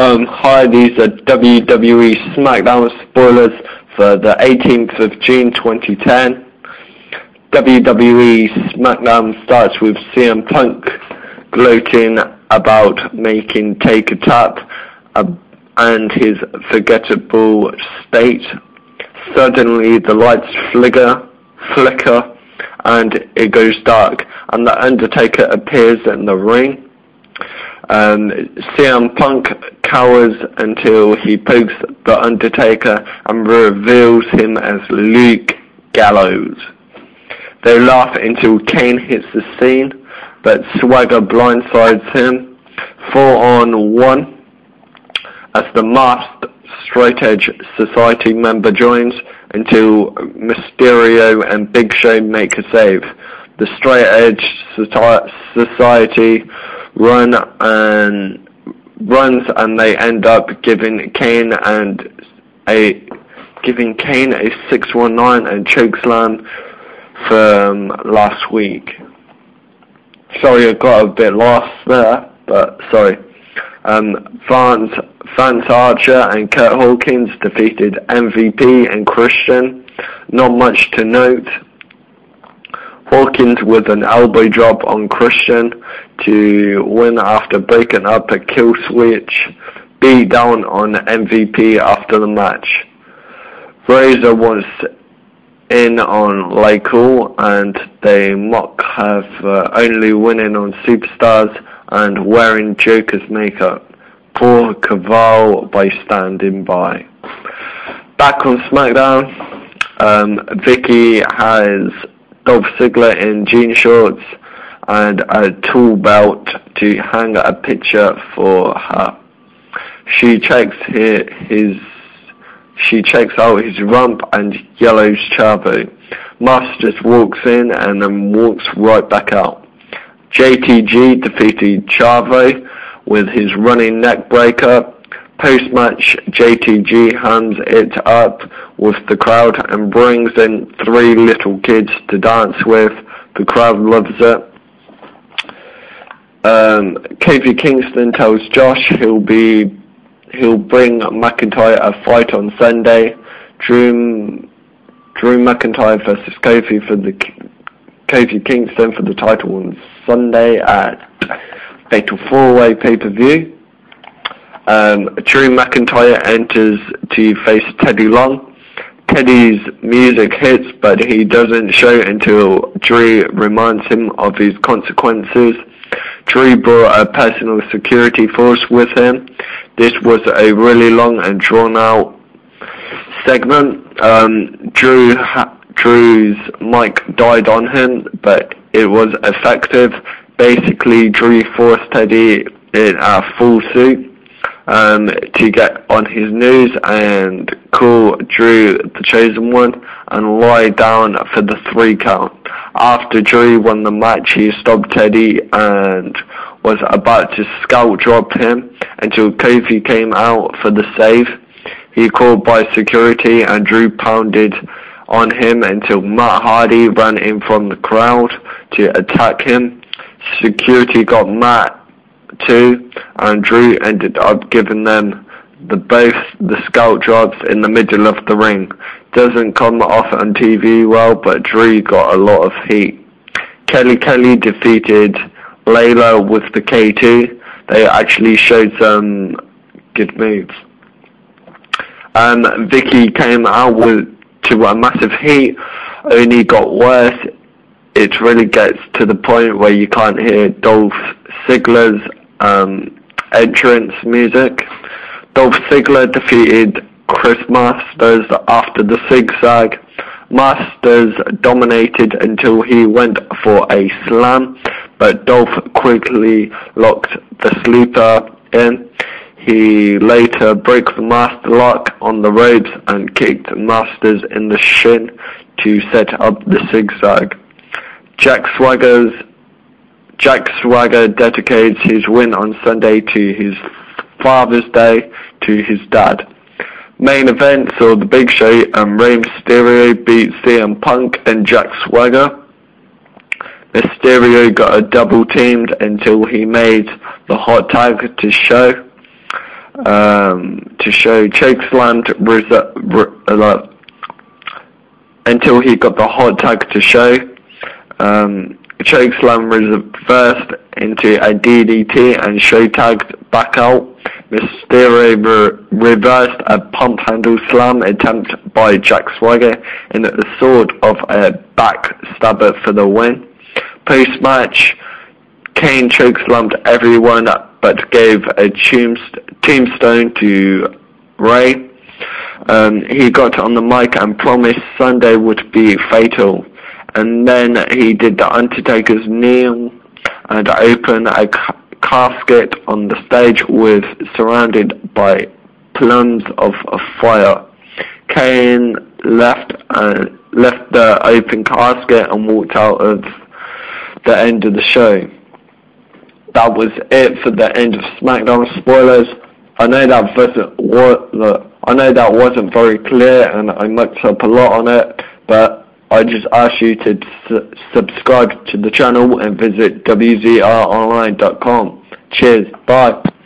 Hi, these are WWE SmackDown spoilers for the 18th of June 2010. WWE SmackDown starts with CM Punk gloating about making Take a Tap and his forgettable state. Suddenly the lights flicker and it goes dark, and The Undertaker appears in the ring. CM Punk cowers until he pokes The Undertaker and reveals him as Luke Gallows. They laugh until Kane hits the scene, but Swagger blindsides him. 4-on-1 as the masked Straight Edge Society member joins until Mysterio and Big Show make a save. The Straight Edge Society runs and they end up giving Kane a 619 and chokeslam from last week. Sorry, I got a bit lost there, but sorry. Vance Archer and Curt Hawkins defeated MVP and Christian. Not much to note. Hawkins with an elbow drop on Christian to win after breaking up a kill switch. Beat down on MVP after the match. Razor was in on Lay Cool and they mock her for only winning on Superstars and wearing Joker's makeup. Poor Cavall by standing by. Back on SmackDown, Vicky has Dolph Ziggler in jean shorts and a tool belt to hang a picture for her. She checks out his rump and yellows Chavo. Masters walks in and then walks right back out. JTG defeated Chavo with his running neck breaker. Post-match, JTG hands it up with the crowd and brings in 3 little kids to dance with. The crowd loves it. Kofi Kingston tells Josh he'll bring McIntyre a fight on Sunday. Drew McIntyre versus Kofi Kingston for the title on Sunday at Fatal 4-Way pay-per-view. Drew McIntyre enters to face Teddy Long. Teddy's music hits, but he doesn't show until Drew reminds him of his consequences. Drew brought a personal security force with him. This was a really long and drawn out segment. Drew's mic died on him, but it was effective. Basically, Drew forced Teddy in a full suit to get on his knees and call Drew the chosen one and lie down for the 3 count. After Drew won the match, he stopped Teddy and was about to skull drop him until Kofi came out for the save. He called by security and Drew pounded on him until Matt Hardy ran in from the crowd to attack him. Security got Matt too, and Drew ended up giving them both the scalp drops in the middle of the ring. Doesn't come off on TV well, but Drew got a lot of heat. Kelly Kelly defeated Layla with the K2. They actually showed some good moves. Vicky came out to a massive heat, only got worse. It really gets to the point where you can't hear Dolph Ziggler's entrance music. Dolph Ziggler defeated Chris Masters after the zigzag. Masters dominated until he went for a slam, but Dolph quickly locked the sleeper in. He later broke the master lock on the ropes and kicked Masters in the shin to set up the zigzag. Jack Swagger dedicates his win on Sunday to his Father's Day to his dad. Main event saw the Big Show and Rey Mysterio beat CM Punk and Jack Swagger. Mysterio got a double teamed until he made the hot tag to Show. to show chokeslammed until he got the hot tag to show. Chokeslam reversed into a DDT and show tagged back out. Mysterio reversed a pump handle slam attempt by Jack Swagger in a sort of a backstabber for the win. Post match, Kane chokeslammed everyone but gave a tombstone to Rey. He got on the mic and promised Sunday would be fatal. And then he did the Undertaker's kneel and open a casket on the stage with surrounded by plumes of fire. Kane left the open casket and walked out of the end of the show. That was it for the end of SmackDown spoilers. I know that wasn't very clear and I mucked up a lot on it, but I just ask you to subscribe to the channel and visit wzronline.com. Cheers, bye.